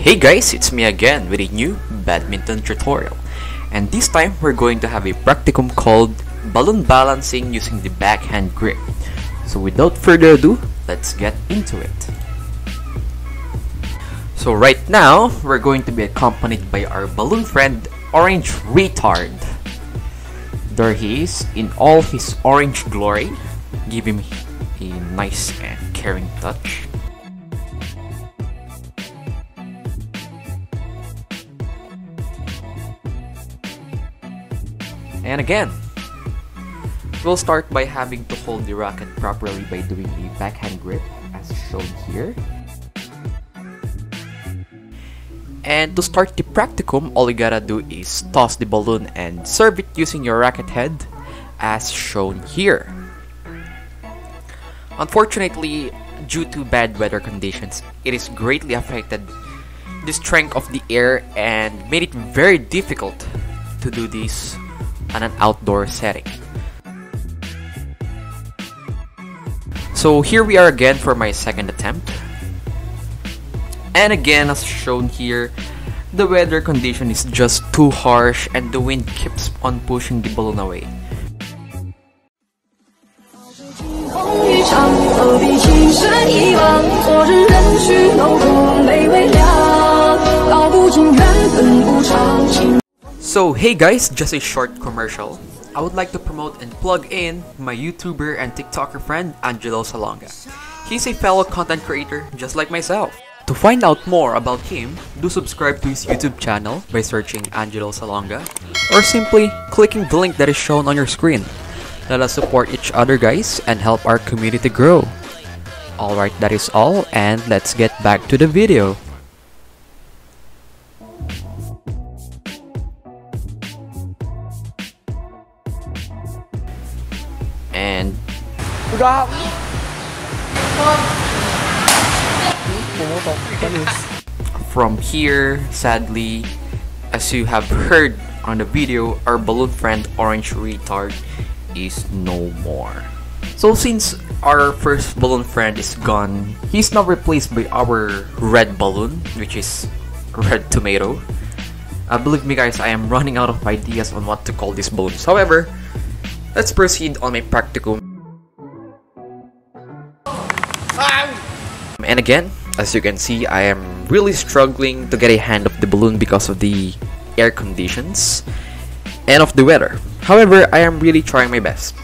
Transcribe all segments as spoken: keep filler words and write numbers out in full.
Hey guys, it's me again with a new badminton tutorial, and this time we're going to have a practicum called balloon balancing using the backhand grip. So without further ado, let's get into it. So right now, we're going to be accompanied by our balloon friend, Orange Retard. There he is in all his orange glory. Give him a nice and caring touch. And again, we'll start by having to hold the racket properly by doing a backhand grip as shown here. And to start the practicum, all you gotta do is toss the balloon and serve it using your racket head as shown here. Unfortunately, due to bad weather conditions, it is greatly affected the strength of the air and made it very difficult to do this and an outdoor setting. So here we are again for my second attempt, and again as shown here, the weather condition is just too harsh and the wind keeps on pushing the balloon away. So hey guys, just a short commercial. I would like to promote and plug in my YouTuber and TikToker friend Angelo Salonga. He's a fellow content creator just like myself. To find out more about him, do subscribe to his YouTube channel by searching Angelo Salonga or simply clicking the link that is shown on your screen. Let us support each other guys and help our community grow. Alright, that is all, and let's get back to the video. And from here, sadly, as you have heard on the video, our balloon friend Orange Retard is no more. So since our first balloon friend is gone, he's now replaced by our red balloon, which is Red Tomato. Uh, believe me guys, I am running out of ideas on what to call these balloons. However, let's proceed on my practicum. And again, as you can see, I am really struggling to get a hand of the balloon because of the air conditions and of the weather. However, I am really trying my best.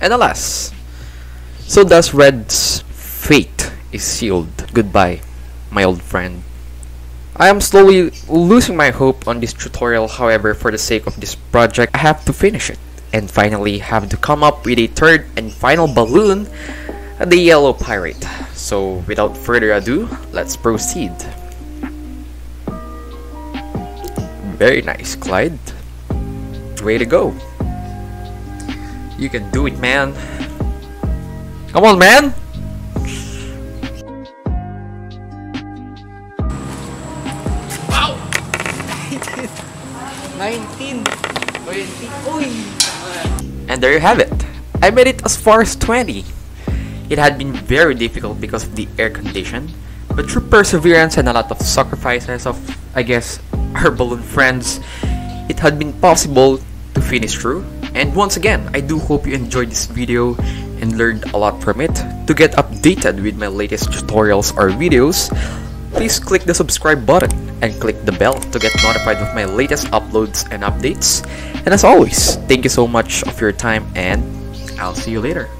And alas, so thus Red's fate is sealed. Goodbye, my old friend. I am slowly losing my hope on this tutorial. However, for the sake of this project, I have to finish it and finally have to come up with a third and final balloon, the Yellow Pirate. So without further ado, let's proceed. Very nice, Clyde. Way to go. You can do it, man. Come on, man. Wow. nineteen. And there you have it. I made it as far as twenty. It had been very difficult because of the air condition, but through perseverance and a lot of sacrifices of, I guess, our balloon friends, it had been possible to finish through. And once again, I do hope you enjoyed this video and learned a lot from it. To get updated with my latest tutorials or videos, please click the subscribe button and click the bell to get notified of my latest uploads and updates. And as always, thank you so much of your time, and I'll see you later.